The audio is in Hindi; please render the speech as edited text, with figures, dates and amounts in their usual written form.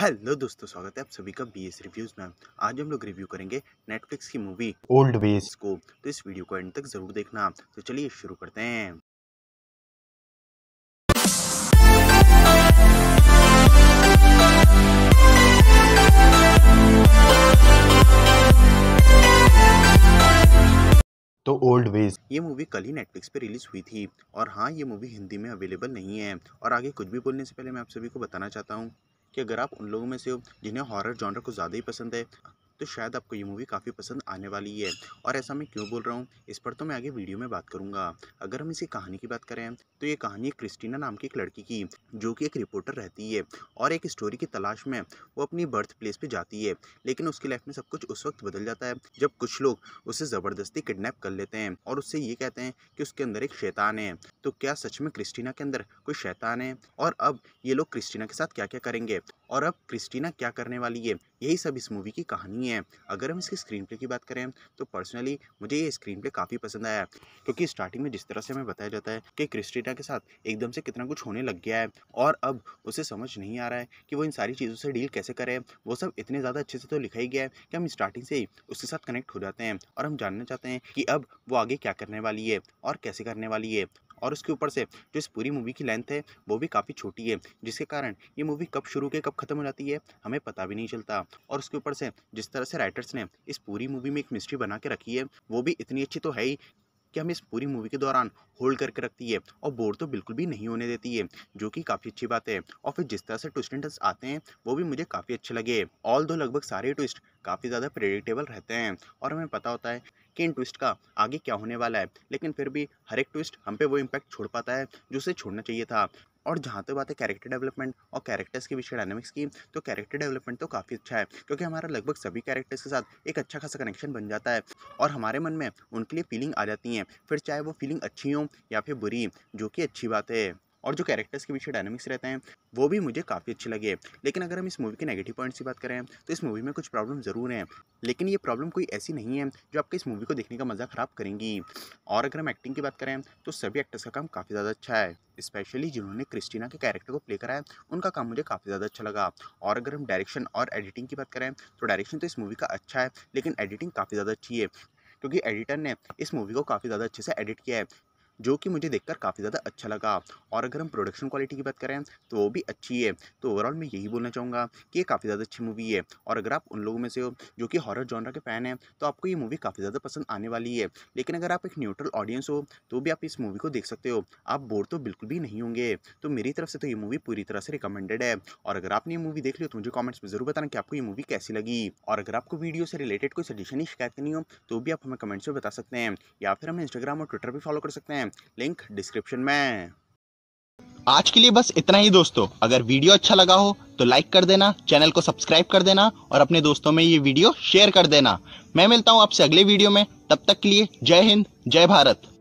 हेलो दोस्तों, स्वागत है आप सभी का बीएस रिव्यूज में। आज हम लोग रिव्यू करेंगे नेटफ्लिक्स की मूवी ओल्ड वेज को, तो इस वीडियो को एंड तक जरूर देखना। तो चलिए शुरू करते हैं। तो ओल्ड वेज ये मूवी कल ही नेटफ्लिक्स पे रिलीज हुई थी और हाँ, ये मूवी हिंदी में अवेलेबल नहीं है। और आगे कुछ भी बोलने से पहले मैं आप सभी को बताना चाहता हूँ कि अगर आप उन लोगों में से हो जिन्हें हॉरर जॉनर को ज़्यादा ही पसंद है तो शायद आपको ये मूवी काफ़ी पसंद आने वाली है। और ऐसा मैं क्यों बोल रहा हूँ, इस पर तो मैं आगे वीडियो में बात करूँगा। अगर हम इसकी कहानी की बात करें तो ये कहानी है क्रिस्टीना नाम की एक लड़की की, जो कि एक रिपोर्टर रहती है और एक स्टोरी की तलाश में वो अपनी बर्थ प्लेस पे जाती है। लेकिन उसकी लाइफ में सब कुछ उस वक्त बदल जाता है जब कुछ लोग उसे ज़बरदस्ती किडनैप कर लेते हैं और उससे ये कहते हैं कि उसके अंदर एक शैतान है। तो क्या सच में क्रिस्टीना के अंदर कोई शैतान है, और अब ये लोग क्रिस्टीना के साथ क्या क्या करेंगे और अब क्रिस्टीना क्या करने वाली है, यही सब इस मूवी की कहानी है। अगर हम इसके स्क्रीन प्ले की बात करें तो पर्सनली मुझे ये स्क्रीन प्ले काफ़ी पसंद आया, क्योंकि स्टार्टिंग में जिस तरह से हमें बताया जाता है कि क्रिस्टीना के साथ एकदम से कितना कुछ होने लग गया है और अब उसे समझ नहीं आ रहा है कि वो इन सारी चीज़ों से डील कैसे करे, वो सब इतने ज़्यादा अच्छे से तो लिखा ही गया है कि हम स्टार्टिंग से ही उसके साथ कनेक्ट हो जाते हैं और हम जानना चाहते हैं कि अब वो आगे क्या करने वाली है और कैसे करने वाली है। और उसके ऊपर से जो इस पूरी मूवी की लेंथ है वो भी काफ़ी छोटी है, जिसके कारण ये मूवी कब शुरू के कब ख़त्म हो जाती है हमें पता भी नहीं चलता। और उसके ऊपर से जिस तरह से राइटर्स ने इस पूरी मूवी में एक मिस्ट्री बना के रखी है वो भी इतनी अच्छी तो है ही कि हमें इस पूरी मूवी के दौरान होल्ड करके रखती है और बोर तो बिल्कुल भी नहीं होने देती है, जो कि काफ़ी अच्छी बात है। और फिर जिस तरह से ट्विस्ट एंड टर्न्स आते हैं वो भी मुझे काफ़ी अच्छे लगे, ऑल दो लगभग सारे ट्विस्ट काफ़ी ज़्यादा प्रेडिक्टेबल रहते हैं और हमें पता होता है कि इन ट्विस्ट का आगे क्या होने वाला है। लेकिन फिर भी हर एक ट्विस्ट हम पे वो इम्पैक्ट छोड़ पाता है जो उसे छोड़ना चाहिए था। और जहाँ तक बात है कैरेक्टर डेवलपमेंट और कैरेक्टर्स के विषय डायनामिक्स की, तो कैरेक्टर डेवलपमेंट तो काफ़ी अच्छा है, क्योंकि हमारा लगभग सभी कैरेक्टर्स के साथ एक अच्छा खासा कनेक्शन बन जाता है और हमारे मन में उनके लिए फीलिंग आ जाती हैं, फिर चाहे वो फीलिंग अच्छी हो या फिर बुरी, जो कि अच्छी बात है। और जो कैरेक्टर्स के पीछे डायनामिक्स रहते हैं वो भी मुझे काफ़ी अच्छे लगे। लेकिन अगर हम इस मूवी के नेगेटिव पॉइंट्स की बात करें तो इस मूवी में कुछ प्रॉब्लम ज़रूर हैं, लेकिन ये प्रॉब्लम कोई ऐसी नहीं है जो आपके इस मूवी को देखने का मज़ा ख़राब करेंगी। और अगर हम एक्टिंग की बात करें तो सभी एक्टर्स का काम काफ़ी ज़्यादा अच्छा है, स्पेशली जिन्होंने क्रिस्टीना के कैरेक्टर को प्ले करा है उनका काम मुझे काफ़ी ज़्यादा अच्छा लगा। और अगर हम डायरेक्शन और एडिटिंग की बात करें तो डायरेक्शन तो इस मूवी का अच्छा है, लेकिन एडिटिंग काफ़ी ज़्यादा अच्छी है, क्योंकि एडिटर ने इस मूवी को काफ़ी ज़्यादा अच्छे से एडिट किया है, जो कि मुझे देखकर काफ़ी ज़्यादा अच्छा लगा। और अगर हम प्रोडक्शन क्वालिटी की बात करें तो वो भी अच्छी है। तो ओवरऑल मैं यही बोलना चाहूँगा कि ये काफ़ी ज़्यादा अच्छी मूवी है, और अगर आप उन लोगों में से हो जो कि हॉरर जॉनर के फ़ैन हैं तो आपको ये मूवी काफ़ी ज़्यादा पसंद आने वाली है। लेकिन अगर आप एक न्यूट्रल ऑडियंस हो तो भी आप इस मूवी को देख सकते हो, आप बोर तो बिल्कुल भी नहीं होंगे। तो मेरी तरफ से तो ये मूवी पूरी तरह से रिकमेंडेड है। और अगर आपने ये मूवी देख ली हो तो मुझे कॉमेंट्स में ज़रूर बताना कि आपको ये मूवी कैसी लगी। और अगर आपको वीडियो से रिलेटेड कोई सजेशन या शिकायत करनी हो तो भी आप हमें कमेंट्स में बता सकते हैं, या फिर हमें इंस्टाग्राम और ट्विटर पर फॉलो कर सकते हैं, लिंक डिस्क्रिप्शन में। आज के लिए बस इतना ही दोस्तों। अगर वीडियो अच्छा लगा हो तो लाइक कर देना, चैनल को सब्सक्राइब कर देना और अपने दोस्तों में ये वीडियो शेयर कर देना। मैं मिलता हूं आपसे अगले वीडियो में, तब तक के लिए जय हिंद, जय भारत।